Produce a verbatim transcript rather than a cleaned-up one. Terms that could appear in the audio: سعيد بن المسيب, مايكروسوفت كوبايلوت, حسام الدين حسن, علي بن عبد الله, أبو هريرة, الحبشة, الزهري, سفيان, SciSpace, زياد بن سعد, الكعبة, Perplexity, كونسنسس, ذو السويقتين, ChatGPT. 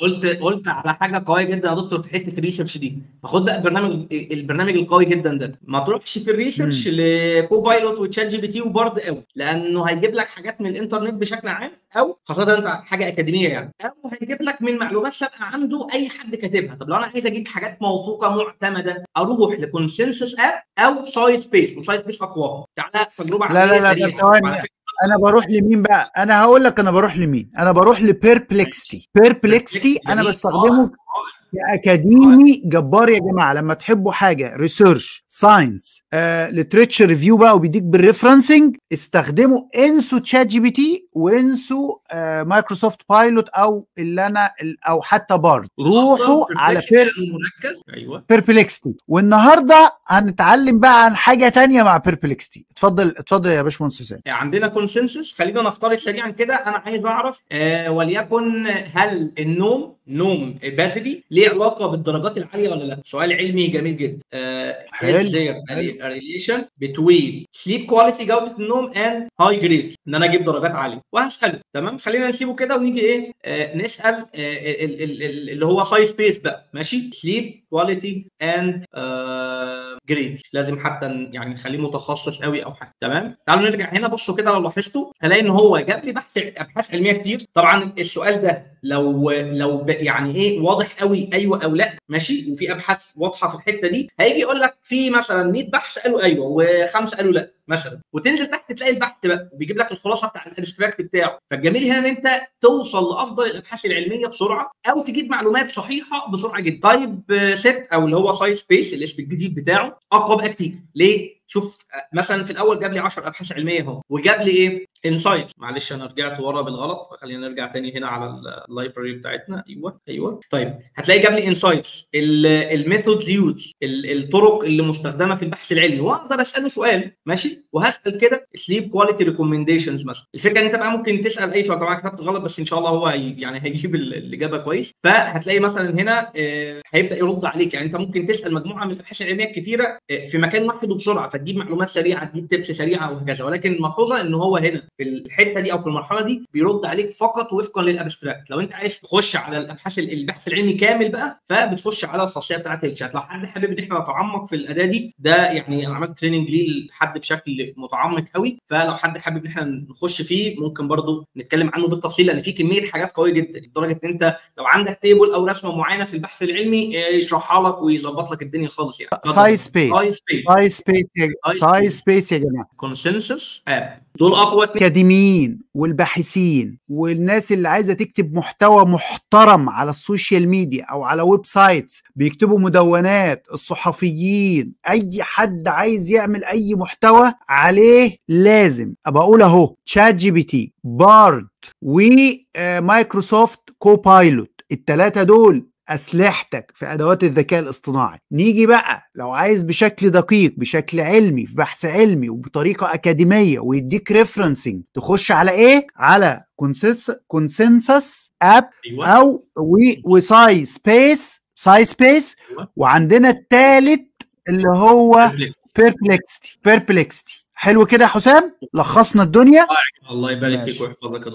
قلت قلت على حاجه قويه جدا يا دكتور في حته الريسيرش دي، فخد بقى البرنامج البرنامج القوي جدا ده، ما تروحش في الريسيرش لكوبايلوت وتشات جي بي تي وبارد قوي، لانه هيجيب لك حاجات من الانترنت بشكل عام، او خاصه انت حاجه اكاديميه يعني، او هيجيب لك من معلومات سابقه عنده اي حد كاتبها. طب لو انا عايز اجيب حاجات موثوقه معتمده اروح لكونسنسس اب او ساي سبيس، وساي سبيس اقواهم. تعالى تجربه لا لا لا ثواني، انا بروح لمين بقى؟ انا هقول لك انا بروح لمين. انا بروح لبيربلكستي. بيربلكستي انا بستخدمه كاكاديمي جبار يا جماعه. لما تحبوا حاجه ريسيرش ساينس ليتريتشر ريفيو بقى وبيديك بالريفرنسنج، استخدموا. انسوا تشات جي بي تي وانسوا آه مايكروسوفت بايلوت او اللي انا او حتى بارد. روحوا على بير المركز. ايوه بيربلكستي. والنهارده هنتعلم بقى عن حاجه ثانيه مع بيربلكستي. اتفضل اتفضل يا باشمهندس حسام. عندنا كونسنسس. خلينا نفترض سريعا كده، انا عايز اعرف آه وليكن هل النوم نوم بدري ليه علاقه بالدرجات العاليه ولا لا؟ سؤال علمي جميل جدا. ايه الريليشن بتوين سليب كواليتي جوده النوم اند هاي جريد، ان انا اجيب درجات عاليه وهساله. تمام، خلينا نسيبه كده ونيجي ايه آه نسال آه ال ال ال اللي هو ساي سبيس بقى. ماشي، سليب كواليتي اند جريد، لازم حتى يعني نخليه متخصص قوي او حاجه. تمام، تعالوا نرجع هنا. بصوا كده لو لاحظتوا هلاقي ان هو جاب لي بحث ابحاث علميه كتير. طبعا السؤال ده لو لو يعني ايه واضح قوي ايوه او لا، ماشي، وفي ابحاث واضحه في الحته دي، هيجي يقول لك في مثلا مية بحث قالوا ايوه وخمسه قالوا لا مثلا، وتنزل تحت تلاقي البحث بقى وبيجيب لك الخلاصه بتاع الابستراكت بتاعه. فالجميل هنا ان انت توصل لافضل الابحاث العلميه بسرعه، او تجيب معلومات صحيحه بسرعه جدا. طيب ست او اللي هو ساي سبيس الاسم الجديد بتاعه اقوى بقى كتير. ليه؟ شوف مثلا في الاول جاب لي عشر ابحاث علميه اهو، وجاب لي ايه؟ انسايت. معلش انا رجعت ورا بالغلط، فخلينا نرجع تاني هنا على اللايبرري بتاعتنا. ايوه ايوه طيب هتلاقي جاب لي انسايتس، الميثودز يوز، الطرق اللي مستخدمه في البحث العلمي، واقدر اساله سؤال ماشي، وهسال كده سليب كواليتي ريكومنديشنز مثلا. الفكره ان انت بقى ممكن تسال اي سؤال. طبعا كتبت غلط بس ان شاء الله هو يعني هيجيب الاجابه كويس. فهتلاقي مثلا هنا آه هيبدا يرد عليك. يعني انت ممكن تسال مجموعه من الابحاث العلميه الكتيره آه في مكان واحد وبسرعه، فتجيب معلومات سريعه، تجيب تبس سريعه وهكذا. ولكن الملحوظه ان هو هنا في الحته دي او في المرحله دي بيرد عليك فقط وفقا للابستراكت. لو انت عايز تخش على الابحاث البحث العلمي كامل بقى، فبتخش على الخاصيه بتاعه الشات. لو حد حابب ان احنا نتعمق في الاداه دي، ده يعني انا عملت تريننج ليه لحد بشكل متعمق قوي، فلو حد حابب ان احنا نخش فيه ممكن برضو نتكلم عنه بالتفصيل، لان في كميه حاجات قويه جدا لدرجه ان انت لو عندك تيبل او رسمه معينه في البحث العلمي يشرحها لك ويظبط لك الدنيا خالص. يعني ساي سبيس ساي سبيس ساي سبيس يا جماعه، كونسنسس اب، دول اقوى اكاديميين والباحثين والناس اللي عايزه تكتب محتوى محترم على السوشيال ميديا او على ويب سايتس، بيكتبوا مدونات، الصحفيين، اي حد عايز يعمل اي محتوى عليه لازم. ابقى اقول اهو تشات جي بي تي، بارد، ومايكروسوفت كوبايلوت، الثلاثه دول اسلحتك في ادوات الذكاء الاصطناعي. نيجي بقى لو عايز بشكل دقيق، بشكل علمي، في بحث علمي وبطريقه اكاديميه ويديك ريفرنسنج، تخش على ايه؟ على كونسنسس اب او وساي سبيس ساي سبيس. وعندنا الثالث اللي هو بيربلكستي. بيربلكستي حلو كده يا حسام، لخصنا الدنيا. الله يبارك فيك ويحفظك يا دكتور.